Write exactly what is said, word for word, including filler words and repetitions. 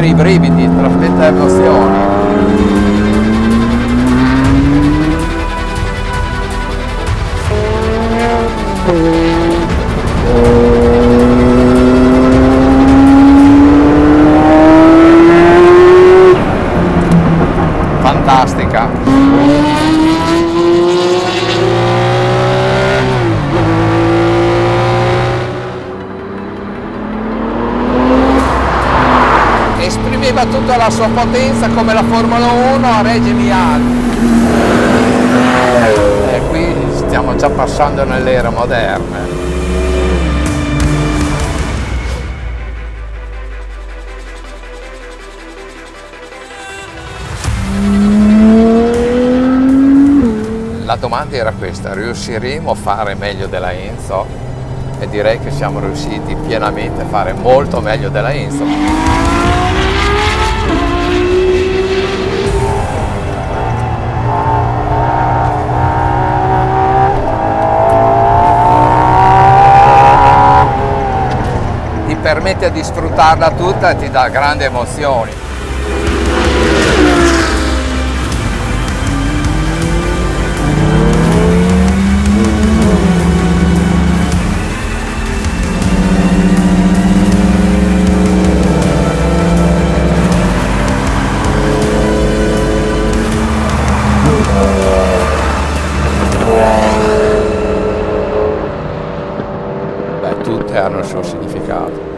venire i brividi tra fretta e emozioni. Fantastica! Esprimeva tutta la sua potenza come la Formula uno a Reggio Miami. E qui stiamo già passando nell'era moderna. La domanda era questa: riusciremo a fare meglio della Enzo? E direi che siamo riusciti pienamente a fare molto meglio della Enzo. Permette di sfruttarla tutta e ti dà grandi emozioni. Beh, tutte hanno il suo significato.